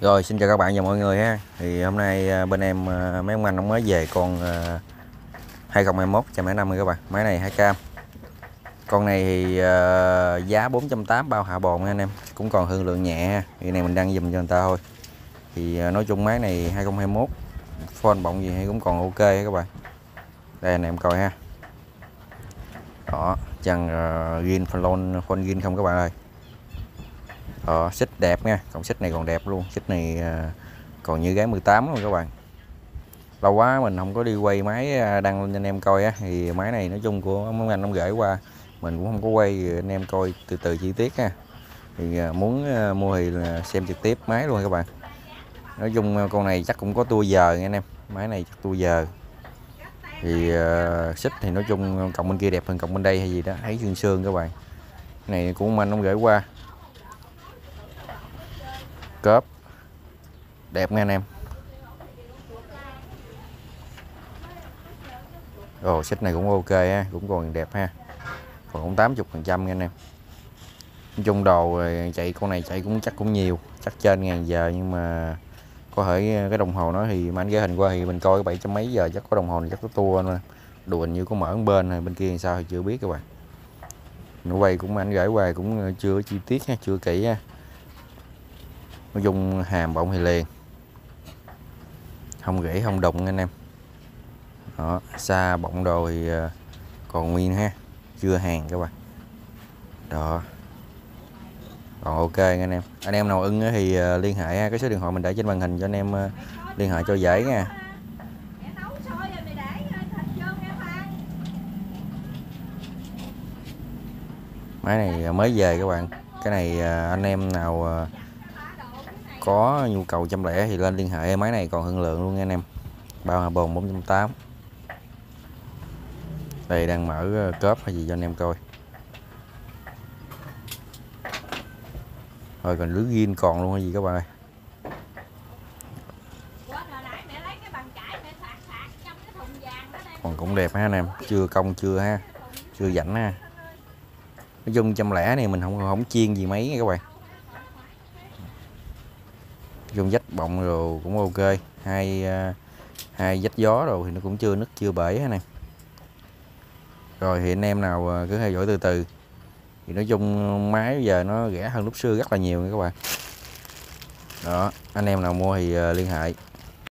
Rồi xin chào các bạn và mọi người ha. Thì hôm nay bên em mấy ông anh nó mới về con 2021 150 các bạn. Máy này 2 cam. Con này thì giá 480 bao hạ bồn anh em. Cũng còn hư lượng nhẹ. Thì này mình đăng dùm cho người ta thôi. Thì nói chung máy này 2021 phone bọng gì hay cũng còn ok các bạn. Đây này em coi ha. Đó, chằng green phone green không các bạn ơi. Xích đẹp nha, còn xích này còn đẹp luôn. Xích này còn như gái 18 luôn các bạn. Lâu quá mình không có đi quay máy đăng lên cho anh em coi á. Thì máy này nói chung của mấy anh ông gửi qua, mình cũng không có quay anh em coi từ chi tiết ha. Thì muốn mua thì là xem trực tiếp máy luôn các bạn. Nói chung con này chắc cũng có tua giờ nha anh em. Máy này chắc tua giờ. Thì xích thì nói chung cộng bên kia đẹp hơn cộng bên đây hay gì đó. Thấy xương các bạn. Cái này của ông anh ông gửi qua. Cớp đẹp nha anh em. Rồi xích này cũng ok ha, cũng còn đẹp ha, còn cũng 80% nha anh em. Nói chung đồ chạy con này chạy cũng chắc cũng nhiều, chắc trên 1000 giờ, nhưng mà có thể cái đồng hồ nó thì mà anh gửi hình qua thì mình coi cái 700 mấy giờ chắc có đồng hồ này chắc có tua nữa. Đùa hình như có mở bên này bên kia thì sao thì chưa biết các bạn. Nó quay cũng anh gửi qua cũng chưa chi tiết ha, chưa kỹ ha. Nó dùng hàm bọng thì liền, không rỉ không đụng anh em. Đó, xa bọng đồ thì còn nguyên ha, chưa hàng các bạn. Đó, còn ok anh em. Anh em nào ưng thì liên hệ ha. Cái số điện thoại mình để trên màn hình cho anh em liên hệ cho dễ nha. Máy này mới về các bạn. Cái này anh em nào có nhu cầu 105 thì lên liên hệ. Máy này còn hương lượng luôn nha anh em. Bao hạ bồn 480. Đây đang mở cớp hay gì cho anh em coi. Rồi còn lưới ghim còn luôn hay gì các bạn ơi. Còn cũng đẹp ha anh em. Chưa cong chưa ha. Chưa rảnh ha. Nói chung 105 này mình không chiên gì mấy nha các bạn. Dùng dách bọng rồi cũng ok. Hai dách gió rồi thì nó cũng chưa nứt chưa bể thế này. Rồi thì anh em nào cứ theo dõi từ. Thì nói chung máy giờ nó rẻ hơn lúc xưa rất là nhiều nha các bạn. Đó, anh em nào mua thì liên hệ.